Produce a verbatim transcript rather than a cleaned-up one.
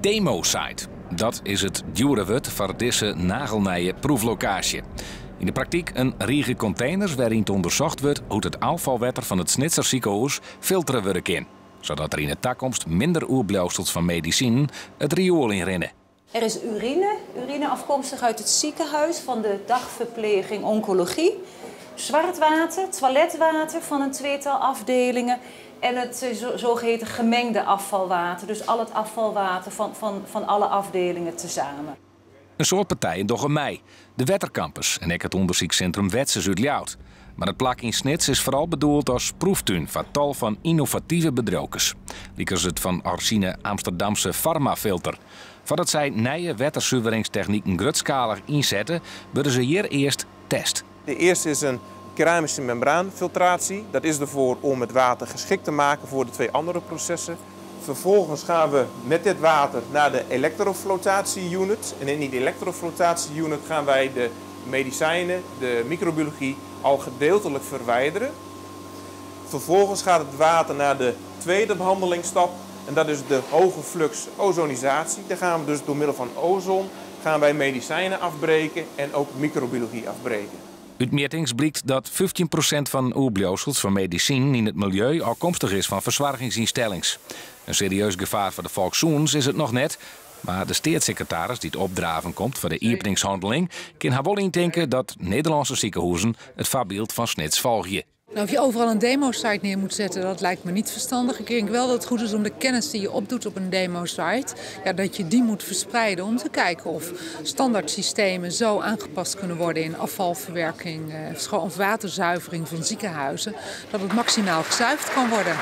demo-site. Dat is het Djurewut Vardisse nagelnijen proeflokage. In de praktijk een riege containers waarin onderzocht wordt hoe het afvalwetter van het Snitser ziekenhuis filteren wordt in, zodat er in de toekomst minder oerblijfsels van medicijnen het riool in rennen. Er is urine, urine afkomstig uit het ziekenhuis van de dagverpleging Oncologie. Zwart water, toiletwater van een tweetal afdelingen en het zogeheten gemengde afvalwater. Dus al het afvalwater van, van, van alle afdelingen tezamen. Een soort partijen doch in mei. De Wettercampus en ook het onderzoekscentrum Wetse-Zuid-Lioud. Maar het plak in Snits is vooral bedoeld als proeftuin van tal van innovatieve bedrokers. Liekers het van Arsine Amsterdamse Pharmafilter. Voordat zij nieuwe wetterzuiveringstechnieken grutskalig inzetten, worden ze hier eerst test. De eerste is een keramische membraanfiltratie. Dat is ervoor om het water geschikt te maken voor de twee andere processen. Vervolgens gaan we met dit water naar de elektroflotatie-unit. En in die elektroflotatie-unit gaan wij de medicijnen, de microbiologie, al gedeeltelijk verwijderen. Vervolgens gaat het water naar de tweede behandelingsstap. En dat is de hoge flux ozonisatie. Daar gaan we dus door middel van ozon gaan wij medicijnen afbreken en ook microbiologie afbreken. Uit metings blijkt dat vijftien procent van oerblijfsels van medicijnen in het milieu afkomstig is van verzorgingsinstellings. Een serieus gevaar voor de volksgezondheid is het nog net, maar de staatssecretaris die het opdraven komt voor de openingshandeling, kan haar wel indenken dat Nederlandse ziekenhuizen het voorbeeld van Snits volgen. Nou, of je overal een demo-site neer moet zetten, dat lijkt me niet verstandig. Ik denk wel dat het goed is om de kennis die je opdoet op een demo-site, ja, dat je die moet verspreiden om te kijken of standaardsystemen zo aangepast kunnen worden in afvalverwerking eh, of waterzuivering van ziekenhuizen, dat het maximaal gezuiverd kan worden.